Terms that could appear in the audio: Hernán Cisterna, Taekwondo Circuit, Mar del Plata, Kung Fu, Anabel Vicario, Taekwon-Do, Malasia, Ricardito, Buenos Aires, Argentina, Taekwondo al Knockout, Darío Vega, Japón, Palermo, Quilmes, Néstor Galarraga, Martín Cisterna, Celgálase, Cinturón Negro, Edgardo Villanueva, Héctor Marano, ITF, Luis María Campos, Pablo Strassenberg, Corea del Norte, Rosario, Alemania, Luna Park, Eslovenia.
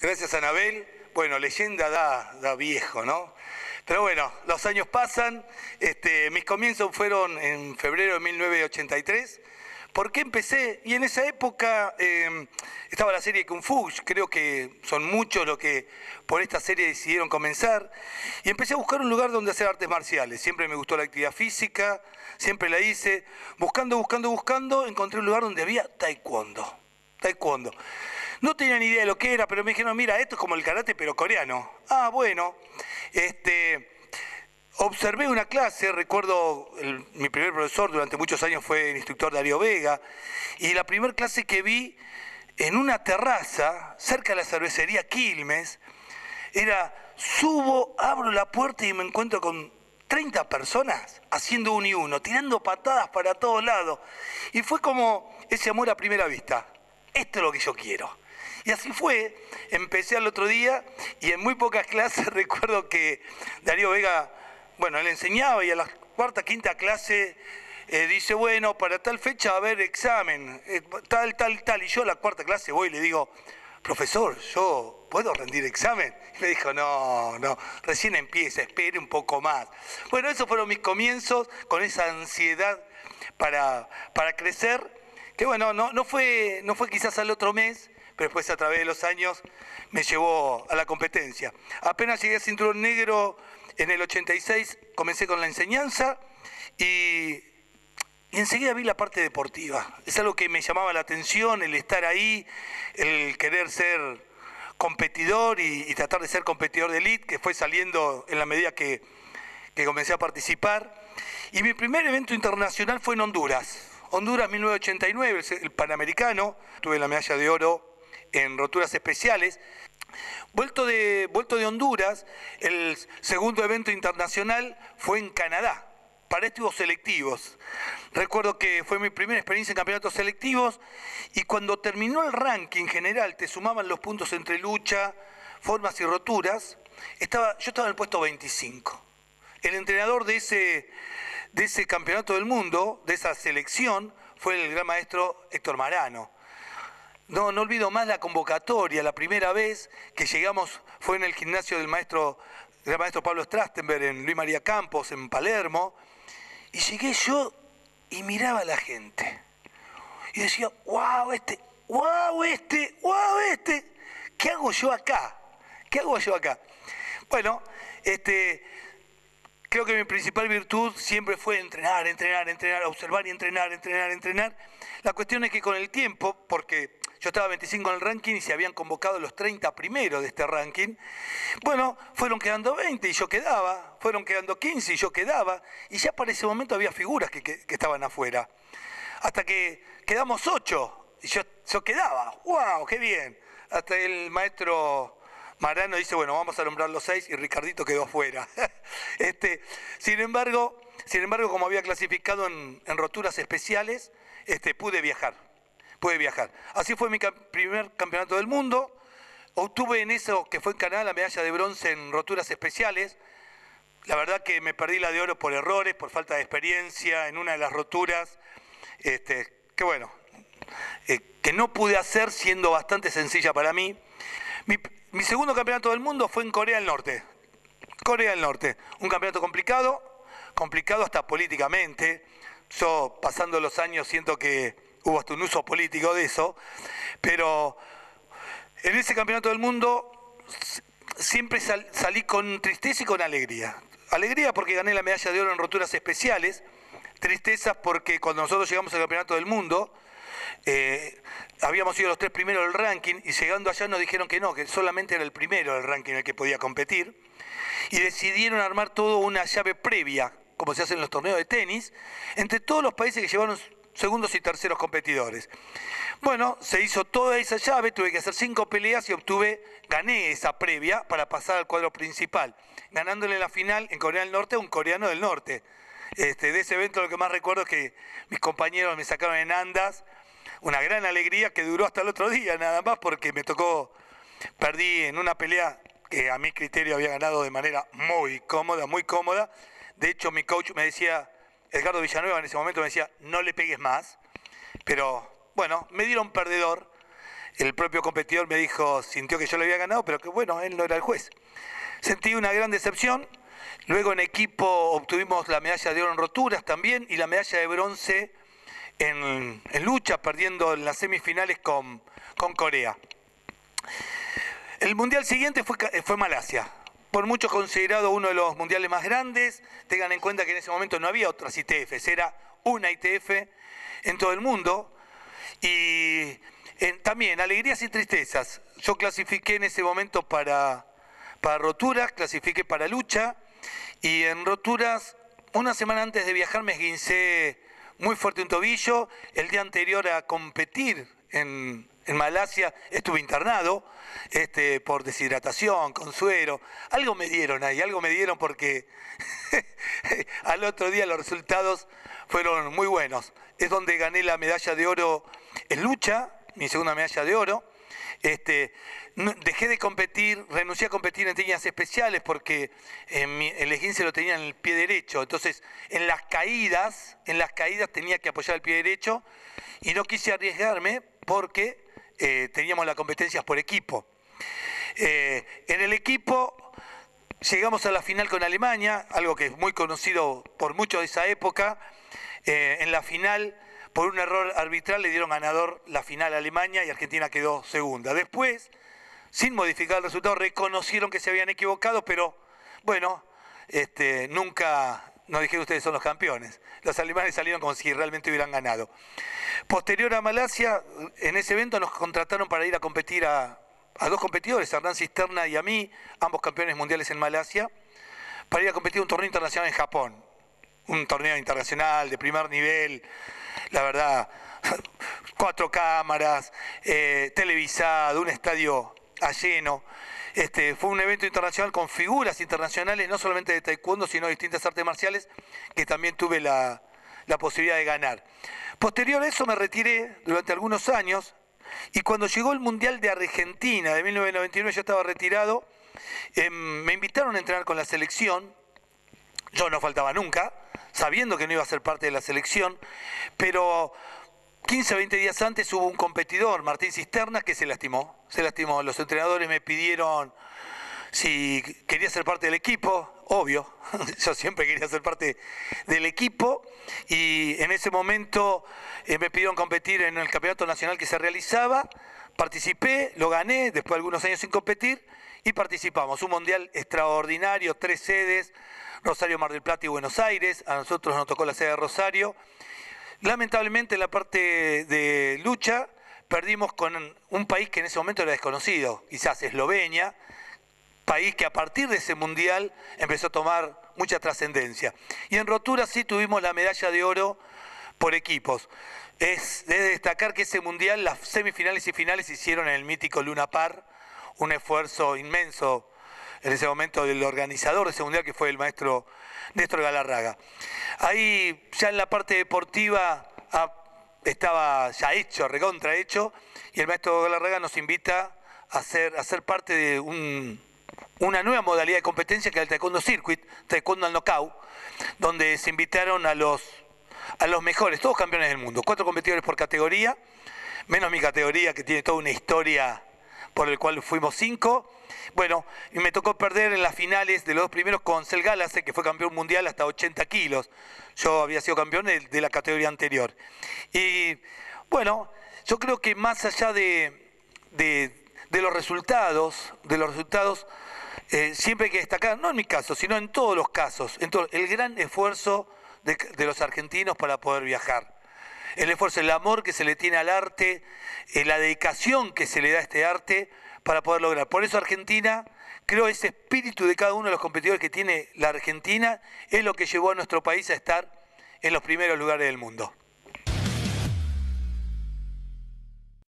Gracias, Anabel. Bueno, leyenda da viejo, ¿no? Pero bueno, los años pasan. Mis comienzos fueron en febrero de 1983. ¿Por qué empecé? Y en esa época estaba la serie Kung Fu. Creo que son muchos los que por esta serie decidieron comenzar. Y empecé a buscar un lugar donde hacer artes marciales. Siempre me gustó la actividad física, siempre la hice. Buscando, encontré un lugar donde había Taekwondo. No tenía ni idea de lo que era, pero me dijeron, mira, esto es como el karate, pero coreano. Ah, bueno. Observé una clase, recuerdo, mi primer profesor durante muchos años fue el instructor Darío Vega, y la primera clase que vi en una terraza cerca de la cervecería Quilmes era, subo, abro la puerta y me encuentro con 30 personas haciendo uno y uno, tirando patadas para todos lados. Y fue como ese amor a primera vista. Esto es lo que yo quiero. Y así fue, empecé al otro día y en muy pocas clases recuerdo que Darío Vega, bueno, él enseñaba y a la cuarta, quinta clase dice, bueno, para tal fecha va a haber examen, tal. Y yo a la cuarta clase voy y le digo, profesor, ¿yo puedo rendir examen? Y me dijo, no, recién empieza, espere un poco más. Bueno, esos fueron mis comienzos con esa ansiedad para crecer, que bueno, no fue quizás al otro mes, pero después a través de los años me llevó a la competencia. Apenas llegué a Cinturón Negro, en el 86 comencé con la enseñanza y enseguida vi la parte deportiva. Es algo que me llamaba la atención, el estar ahí, el querer ser competidor y tratar de ser competidor de elite, que fue saliendo en la medida que comencé a participar. Y mi primer evento internacional fue en Honduras 1989, el Panamericano. Tuve la medalla de oro en roturas especiales. Vuelto de Honduras, el segundo evento internacional fue en Canadá, para estos selectivos. Recuerdo que fue mi primera experiencia en campeonatos selectivos y cuando terminó el ranking general, te sumaban los puntos entre lucha, formas y roturas, yo estaba en el puesto 25. El entrenador de ese campeonato del mundo, de esa selección, fue el gran maestro Héctor Marano. No olvido más la convocatoria, la primera vez que llegamos fue en el gimnasio del maestro Pablo Strassenberg, en Luis María Campos, en Palermo, y llegué yo y miraba a la gente. Y decía, wow, ¿qué hago yo acá? Bueno, creo que mi principal virtud siempre fue entrenar, observar y entrenar. La cuestión es que con el tiempo, porque yo estaba 25 en el ranking y se habían convocado los 30 primeros de este ranking. Bueno, fueron quedando 20 y yo quedaba, fueron quedando 15 y yo quedaba, y ya para ese momento había figuras que estaban afuera. Hasta que quedamos 8 y yo quedaba. ¡Wow! ¡Qué bien! Hasta el maestro Marano dice, bueno, vamos a nombrar los 6 y Ricardito quedó afuera. Sin embargo, como había clasificado en roturas especiales, pude viajar. Así fue mi primer campeonato del mundo. Obtuve en eso, que fue en Canadá, la medalla de bronce en roturas especiales. La verdad que me perdí la de oro por errores, por falta de experiencia en una de las roturas. Que bueno, que no pude hacer siendo bastante sencilla para mí. Mi segundo campeonato del mundo fue en Corea del Norte. Un campeonato complicado hasta políticamente. Yo, pasando los años, siento que hubo hasta un uso político de eso, pero en ese campeonato del mundo siempre salí con tristeza y con alegría. Alegría porque gané la medalla de oro en roturas especiales, tristeza porque cuando nosotros llegamos al campeonato del mundo, habíamos sido los 3 primeros del ranking y llegando allá nos dijeron que no, que solamente era el primero del ranking el que podía competir, y decidieron armar todo una llave previa, como se hace en los torneos de tenis, entre todos los países que llevaron segundos y terceros competidores. Bueno, se hizo toda esa llave, tuve que hacer 5 peleas y gané esa previa para pasar al cuadro principal, ganándole la final en Corea del Norte a un coreano del norte. De ese evento lo que más recuerdo es que mis compañeros me sacaron en andas, una gran alegría que duró hasta el otro día nada más, porque perdí en una pelea que a mi criterio había ganado de manera muy cómoda. De hecho, mi coach me decía, Edgardo Villanueva en ese momento me decía, no le pegues más, pero bueno, me dieron perdedor, el propio competidor me dijo, sintió que yo le había ganado, pero que bueno, él no era el juez. Sentí una gran decepción. Luego en equipo obtuvimos la medalla de oro en roturas también y la medalla de bronce en lucha, perdiendo en las semifinales con Corea. El mundial siguiente fue Malasia, por muchos considerado uno de los mundiales más grandes. Tengan en cuenta que en ese momento no había otras ITFs, era una ITF en todo el mundo. Y también alegrías y tristezas. Yo clasifiqué en ese momento para roturas, clasifiqué para lucha, y en roturas, una semana antes de viajar me esguincé muy fuerte un tobillo. El día anterior a competir en Malasia estuve internado por deshidratación, con suero. Algo me dieron ahí, algo me dieron porque al otro día los resultados fueron muy buenos. Es donde gané la medalla de oro en lucha, mi segunda medalla de oro. Dejé de competir, renuncié a competir en técnicas especiales porque el esguince lo tenía en el pie derecho. Entonces, en las caídas tenía que apoyar el pie derecho y no quise arriesgarme porque teníamos las competencias por equipo. En el equipo llegamos a la final con Alemania, algo que es muy conocido por muchos de esa época. En la final, por un error arbitral, le dieron ganador la final a Alemania y Argentina quedó segunda. Después, sin modificar el resultado, reconocieron que se habían equivocado, pero bueno, nunca nos dijeron ustedes son los campeones. Los alemanes salieron como si realmente hubieran ganado. Posterior a Malasia, en ese evento nos contrataron para ir a competir a dos competidores, a Hernán Cisterna y a mí, ambos campeones mundiales en Malasia, para ir a competir a un torneo internacional en Japón. Un torneo internacional de primer nivel, la verdad, 4 cámaras, televisado, un estadio a lleno. Fue un evento internacional con figuras internacionales, no solamente de taekwondo, sino de distintas artes marciales, que también tuve la posibilidad de ganar. Posterior a eso me retiré durante algunos años, y cuando llegó el Mundial de Argentina de 1999, yo estaba retirado, me invitaron a entrenar con la selección. Yo no faltaba nunca, sabiendo que no iba a ser parte de la selección, pero 15 o 20 días antes hubo un competidor, Martín Cisterna, que se lastimó. Los entrenadores me pidieron si quería ser parte del equipo, obvio, yo siempre quería ser parte del equipo, y en ese momento me pidieron competir en el campeonato nacional que se realizaba, participé, lo gané, después de algunos años sin competir, y participamos. Un mundial extraordinario, 3 sedes, Rosario, Mar del Plata y Buenos Aires. A nosotros nos tocó la sede de Rosario. Lamentablemente en la parte de lucha perdimos con un país que en ese momento era desconocido, quizás Eslovenia, país que a partir de ese mundial empezó a tomar mucha trascendencia. Y en rotura sí tuvimos la medalla de oro por equipos. Es de destacar que ese mundial, las semifinales y finales se hicieron en el mítico Luna Park, un esfuerzo inmenso en ese momento del organizador de ese mundial, que fue el maestro Néstor Galarraga. Ahí ya en la parte deportiva estaba ya hecho, recontra hecho, y el maestro Galarraga nos invita a ser parte de una nueva modalidad de competencia que es el Taekwondo Circuit, Taekwondo al Knockout, donde se invitaron a los mejores, todos campeones del mundo, 4 competidores por categoría, menos mi categoría que tiene toda una historia por el cual fuimos 5. Bueno, y me tocó perder en las finales de los 2 primeros con Celgálase, que fue campeón mundial hasta 80 kilos. Yo había sido campeón de la categoría anterior. Y bueno, yo creo que más allá de los resultados, siempre hay que destacar, no en mi caso, sino en todos los casos, el gran esfuerzo de los argentinos para poder viajar. El esfuerzo, el amor que se le tiene al arte, la dedicación que se le da a este arte para poder lograr. Por eso Argentina, creo ese espíritu de cada uno de los competidores que tiene la Argentina es lo que llevó a nuestro país a estar en los primeros lugares del mundo.